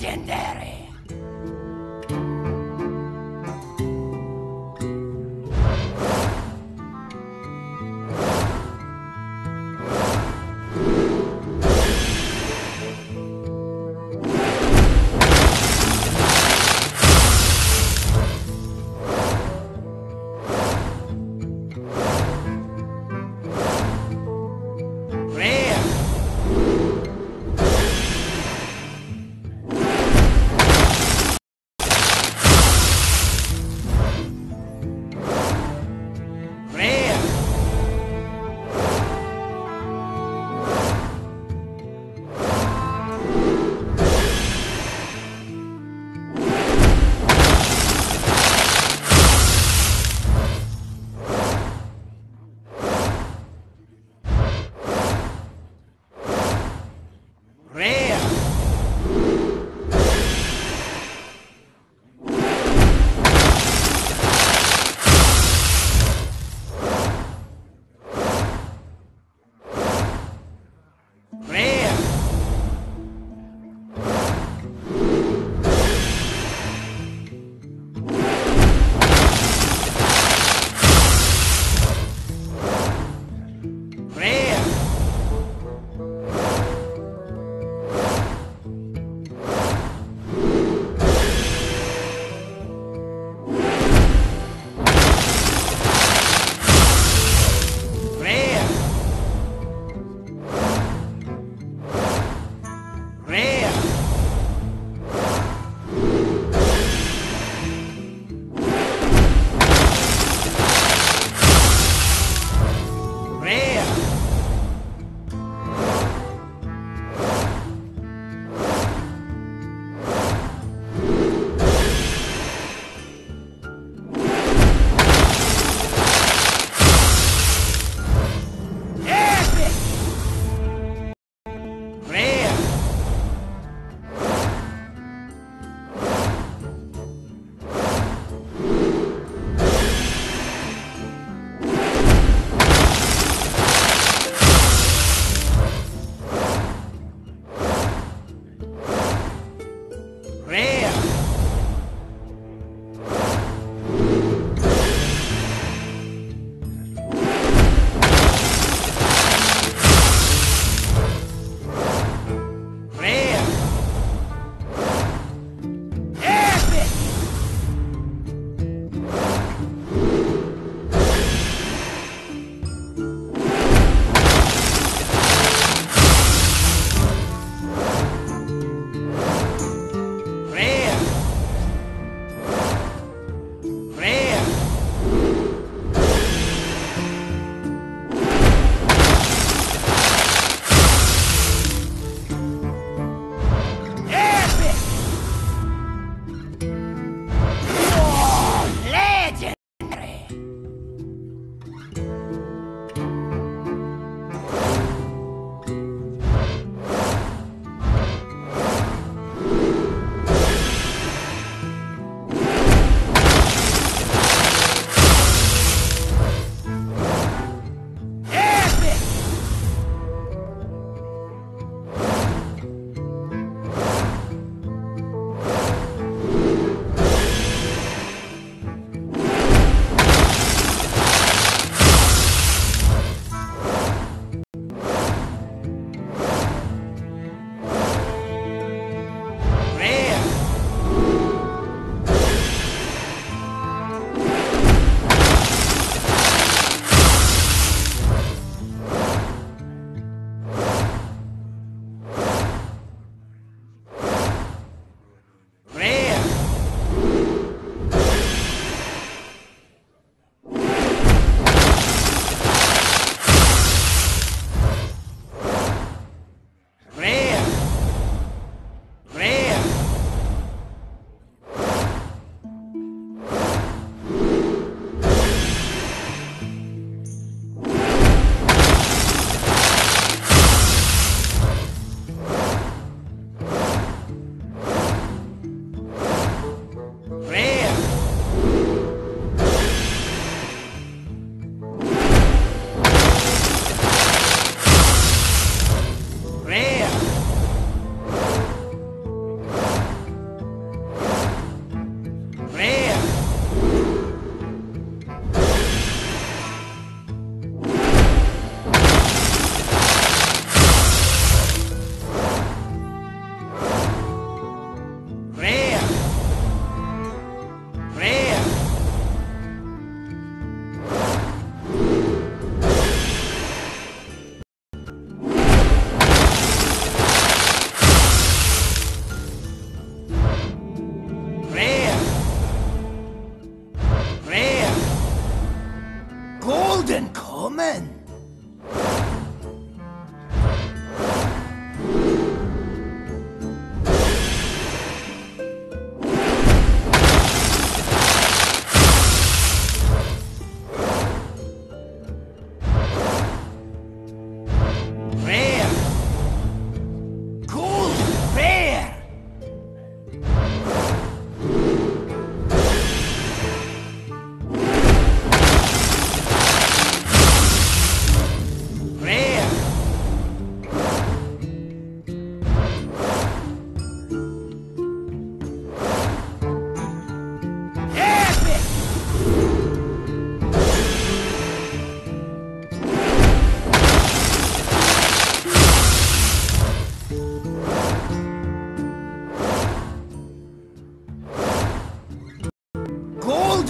Legendary.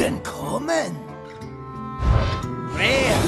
denn kommen? Wer?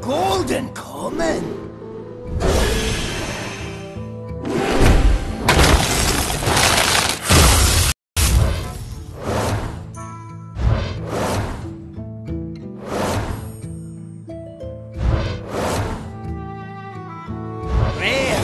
Golden Common! Hey!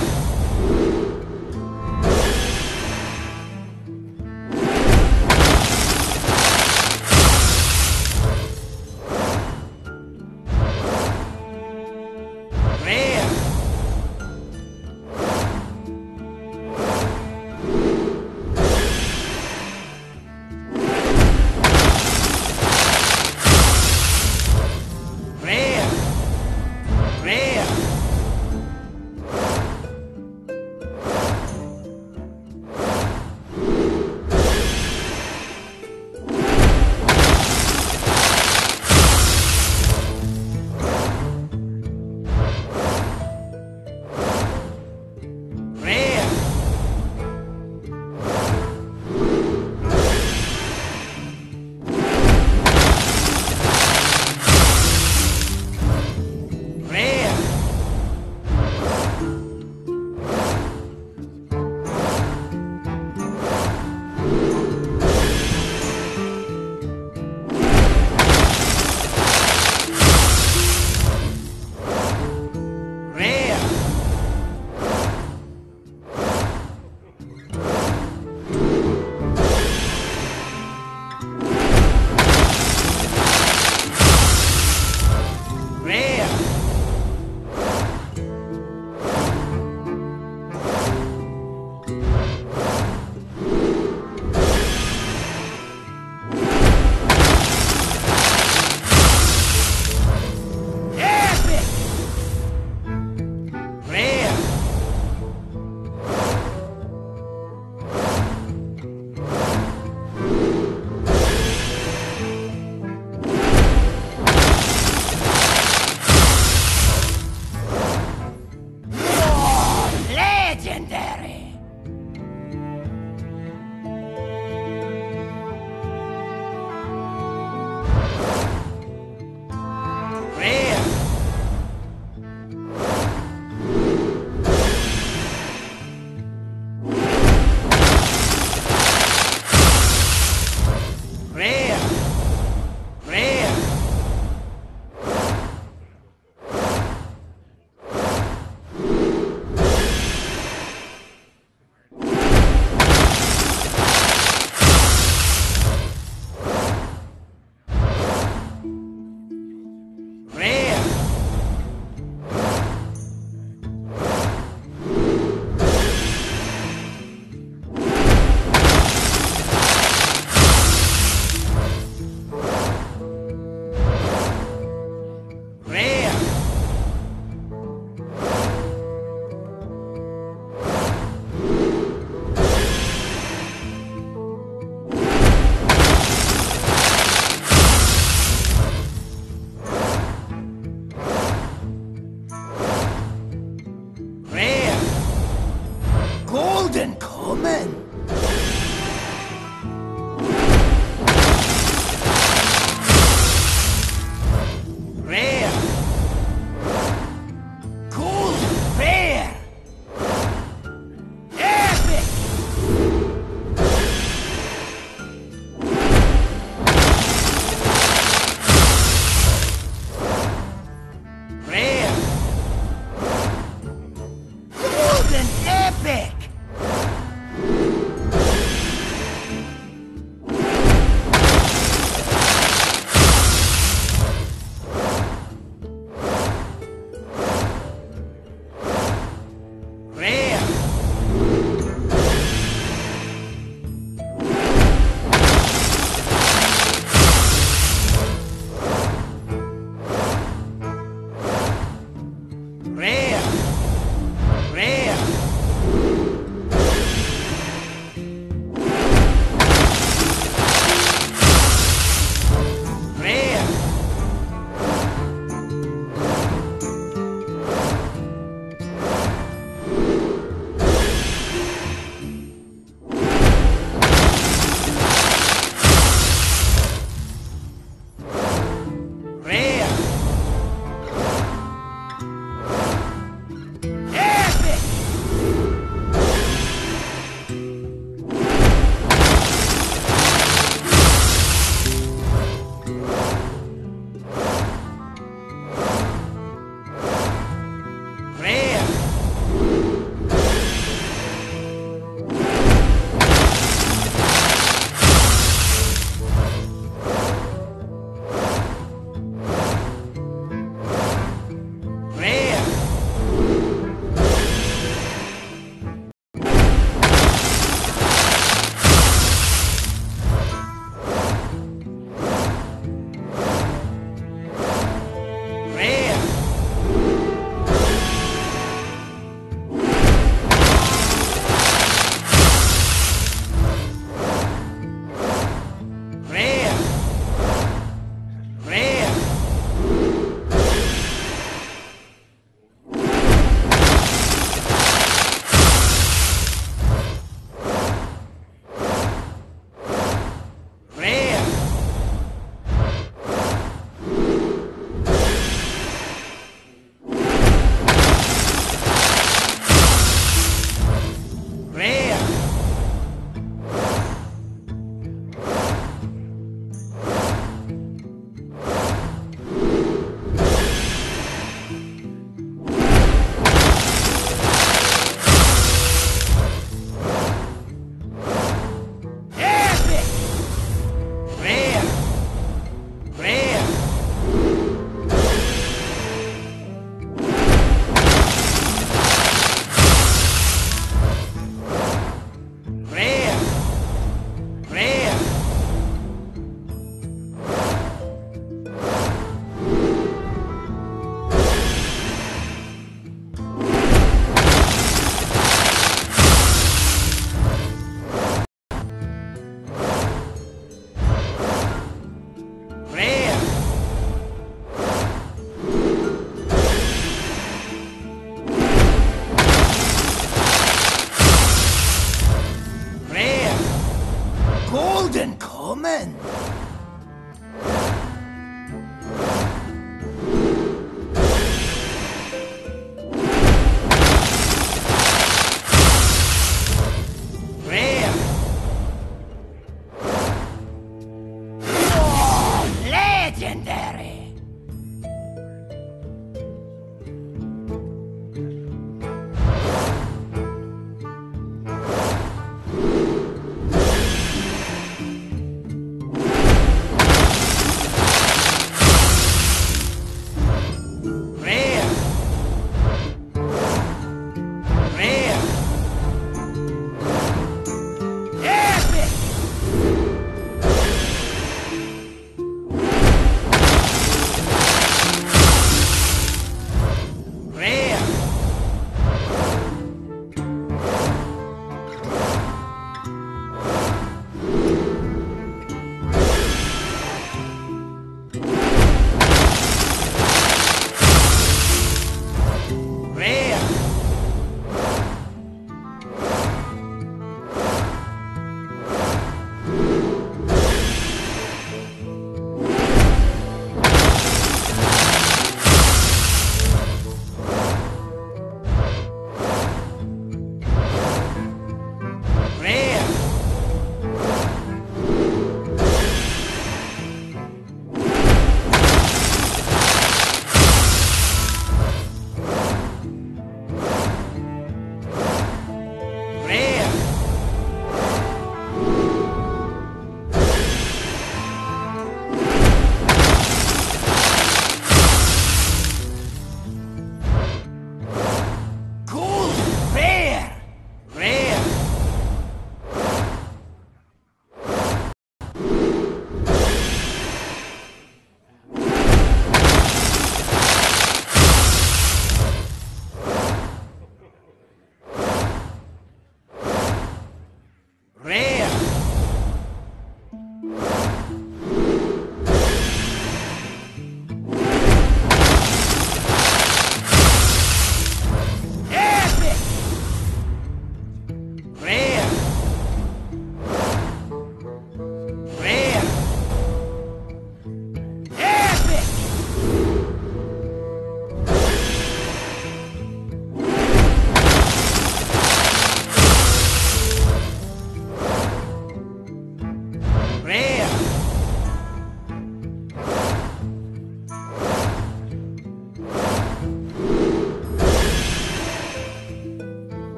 Legendary.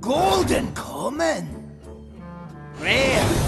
Golden Common. Rare.